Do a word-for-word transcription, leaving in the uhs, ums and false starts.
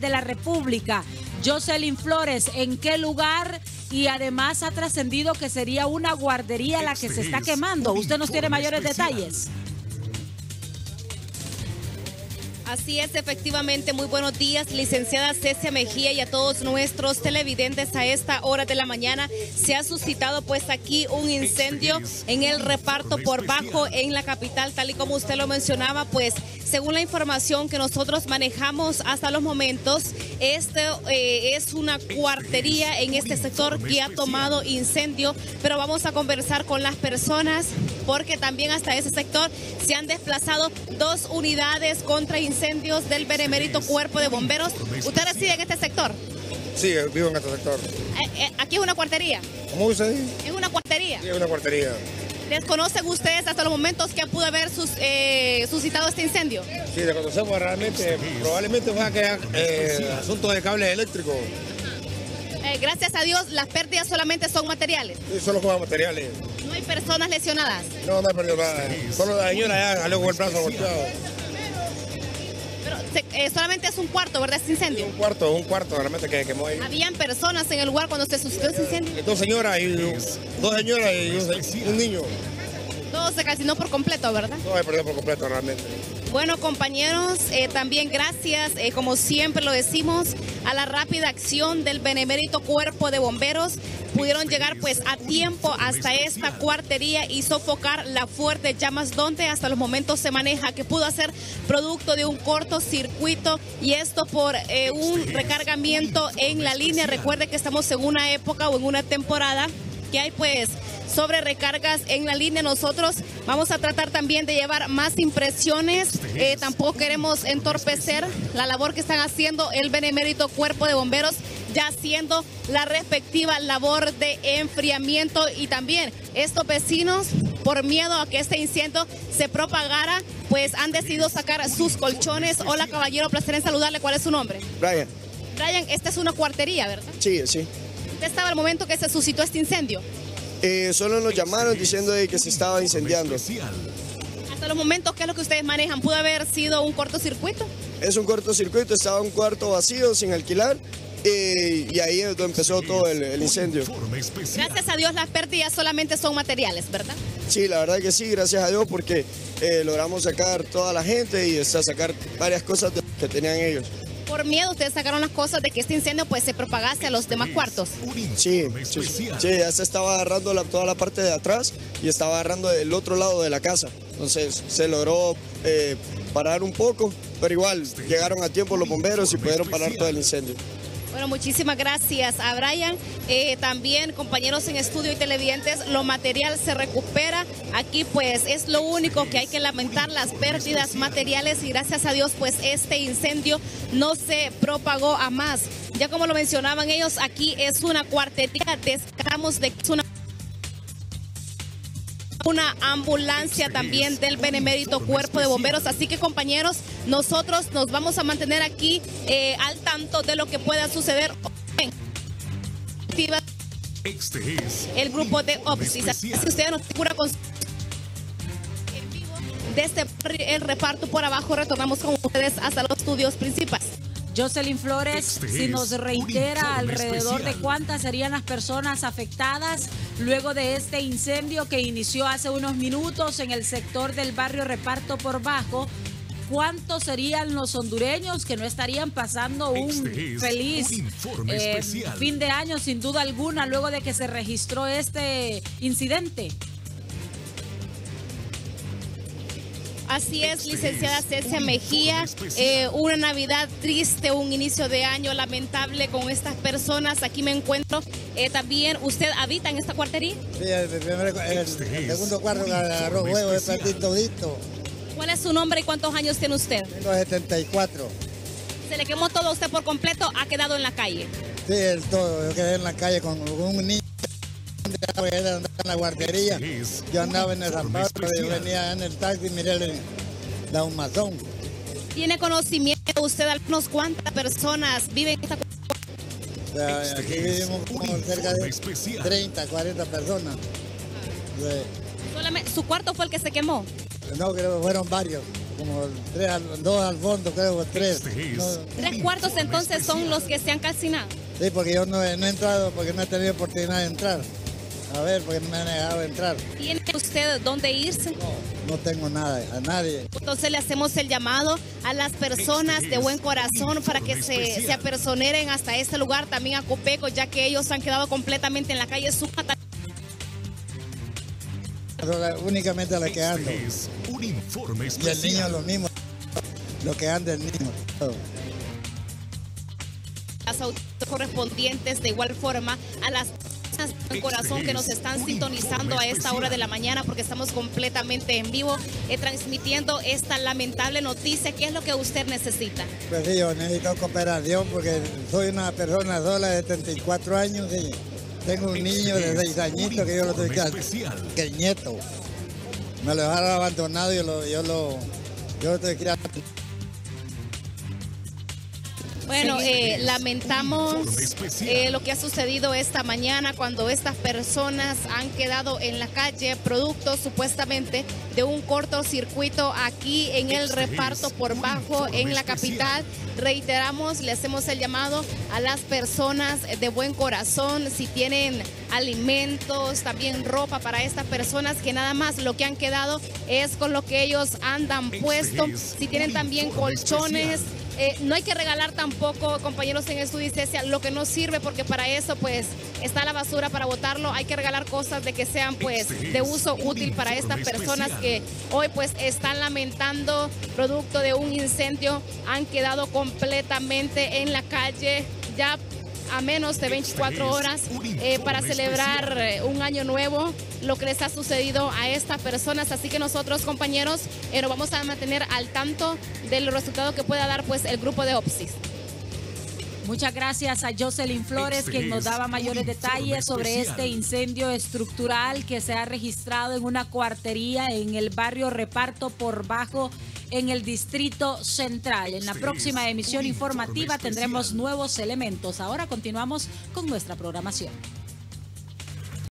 De la República, Jocelyn Flores, ¿en qué lugar? Y además ha trascendido que sería una guardería la que se está quemando. ¿Usted nos tiene mayores detalles? Así es, efectivamente, muy buenos días, licenciada Cecilia Mejía, y a todos nuestros televidentes a esta hora de la mañana. Se ha suscitado pues aquí un incendio en el reparto por bajo en la capital, tal y como usted lo mencionaba. Pues según la información que nosotros manejamos hasta los momentos, este eh, es una cuartería en este sector que ha tomado incendio, pero vamos a conversar con las personas porque también hasta ese sector se han desplazado dos unidades contra incendios. Incendios del Benemérito Cuerpo de Bomberos. ¿Usted reside en este sector? Sí, vivo en este sector. ¿Aquí es una cuartería? ¿Cómo dice ahí? ¿Es una cuartería? Sí, es una cuartería. ¿Desconocen ustedes hasta los momentos que pudo haber sus, eh, suscitado este incendio? Sí, desconocemos realmente. Probablemente fue aquel eh, asunto de cables eléctricos. Eh, gracias a Dios, las pérdidas solamente son materiales. Sí, solo son materiales. ¿No hay personas lesionadas? No, no hay personas. Solo la señora ya salió con el brazo golpeado. Pero se, eh, solamente es un cuarto, ¿verdad? Este incendio. Sí, un cuarto, un cuarto realmente que quemó ahí. ¿Habían personas en el lugar cuando se suscitó ese incendio? Dos señoras y dos señoras y un, un niño. Todo se calcinó por completo, ¿verdad? Todo se perdió por completo realmente. Bueno, compañeros, eh, también gracias, eh, como siempre lo decimos, a la rápida acción del Benemérito Cuerpo de Bomberos. Pudieron llegar pues a tiempo hasta esta cuartería y sofocar las fuertes llamas, donde hasta los momentos se maneja que pudo ser producto de un cortocircuito, y esto por eh, un recargamiento en la línea. Recuerde que estamos en una época o en una temporada que hay pues sobre recargas en la línea. Nosotros vamos a tratar también de llevar más impresiones, eh, tampoco queremos entorpecer la labor que están haciendo el Benemérito Cuerpo de Bomberos, ya haciendo la respectiva labor de enfriamiento, y también estos vecinos, por miedo a que este incendio se propagara, pues han decidido sacar sus colchones. Hola, caballero, placer en saludarle. ¿Cuál es su nombre? Brian. Brian, esta es una cuartería, ¿verdad? Sí, sí. ¿Usted estaba al momento que se suscitó este incendio? Eh, solo nos llamaron diciendo de que se estaba incendiando. Hasta los momentos, ¿qué es lo que ustedes manejan? ¿Pudo haber sido un cortocircuito? Es un cortocircuito, estaba un cuarto vacío, sin alquilar, eh, y ahí empezó todo el, el incendio. Gracias a Dios las pérdidas solamente son materiales, ¿verdad? Sí, la verdad que sí, gracias a Dios, porque eh, logramos sacar toda la gente y o sea, sacar varias cosas que tenían ellos. Por miedo ustedes sacaron las cosas de que este incendio pues se propagase a los demás cuartos. Sí, sí, sí, ya se estaba agarrando la, toda la parte de atrás y estaba agarrando el otro lado de la casa. Entonces se logró eh, parar un poco, pero igual llegaron a tiempo los bomberos y pudieron parar todo el incendio. Bueno, muchísimas gracias a Brian. Eh, también, compañeros en estudio y televidentes, lo material se recupera. Aquí pues es lo único que hay que lamentar, las pérdidas materiales, y gracias a Dios pues este incendio no se propagó a más. Ya como lo mencionaban ellos, aquí es una cuartería, destacamos de que es una... una ambulancia también del Benemérito Cuerpo de Bomberos. Así que, compañeros, nosotros nos vamos a mantener aquí eh, al tanto de lo que pueda suceder. El grupo de OPSIS. Así que ustedes nos cura con en vivo desde el reparto por abajo. Retornamos con ustedes hasta los estudios principales. Jocelyn Flores, si nos reitera alrededor de cuántas serían las personas afectadas luego de este incendio que inició hace unos minutos en el sector del barrio Reparto por Bajo, ¿cuántos serían los hondureños que no estarían pasando un feliz eh, fin de año sin duda alguna luego de que se registró este incidente? Así es, licenciada Cecilia Mejía, eh, una Navidad triste, un inicio de año lamentable con estas personas. Aquí me encuentro, eh, también, ¿usted habita en esta cuartería? Sí, el, primer, el, el segundo cuarto que agarró huevo, es platito. ¿Cuál es su nombre y cuántos años tiene usted? Tengo setenta y cuatro. ¿Se le quemó todo a usted por completo? ¿Ha quedado en la calle? Sí, el todo, yo quedé en la calle con un niño. Andaba en la guardería, yo andaba en el zapato, yo venía en el taxi, miré, da un mazón. ¿Tiene conocimiento usted algunos cuántas personas viven en esta cuartería? Aquí vivimos como cerca de treinta, cuarenta personas. Sí. ¿Su cuarto fue el que se quemó? No, creo que fueron varios. como tres, dos al fondo, creo, tres. No, tres cuartos entonces son los que se han calcinado. Sí, porque yo no he, no he entrado, porque no he tenido oportunidad de entrar. A ver, porque me han dejado entrar. ¿Tiene usted dónde irse? No, no tengo nada, a nadie. Entonces le hacemos el llamado a las personas de buen corazón para que se, se apersoneren hasta este lugar, también a Copeco, ya que ellos han quedado completamente en la calle. Su únicamente a la que ando. Un informe especial. Y el niño lo mismo, lo que anda el niño. Las autoridades correspondientes de igual forma a las en corazón que nos están sintonizando a esta hora de la mañana, porque estamos completamente en vivo eh, transmitiendo esta lamentable noticia. ¿Qué es lo que usted necesita? Pues sí, yo necesito cooperación porque soy una persona sola de setenta y cuatro años y tengo un niño de seis añitos que yo lo estoy criando, que el nieto me lo dejaron abandonado y yo lo, yo lo, yo lo estoy criando. Bueno, eh, lamentamos eh, lo que ha sucedido esta mañana cuando estas personas han quedado en la calle, producto supuestamente de un cortocircuito aquí en el Reparto por Bajo en la capital. Reiteramos, le hacemos el llamado a las personas de buen corazón, si tienen alimentos, también ropa para estas personas que nada más lo que han quedado es con lo que ellos andan puesto, si tienen también colchones. Eh, no hay que regalar tampoco, compañeros en estudio y cecia, lo que no sirve, porque para eso pues está la basura para botarlo. Hay que regalar cosas de que sean pues de uso útil para estas personas que hoy pues están lamentando producto de un incendio. Han quedado completamente en la calle ya a menos de veinticuatro horas eh, para celebrar eh, un año nuevo, lo que les ha sucedido a estas personas. Así que nosotros, compañeros, eh, nos vamos a mantener al tanto de los resultados que pueda dar pues el grupo de OPSIS. Muchas gracias a Jocelyn Flores, quien nos daba mayores detalles sobre este incendio estructural que se ha registrado en una cuartería en el barrio Reparto por Bajo, en el Distrito Central. En la próxima emisión informativa tendremos nuevos elementos. Ahora continuamos con nuestra programación.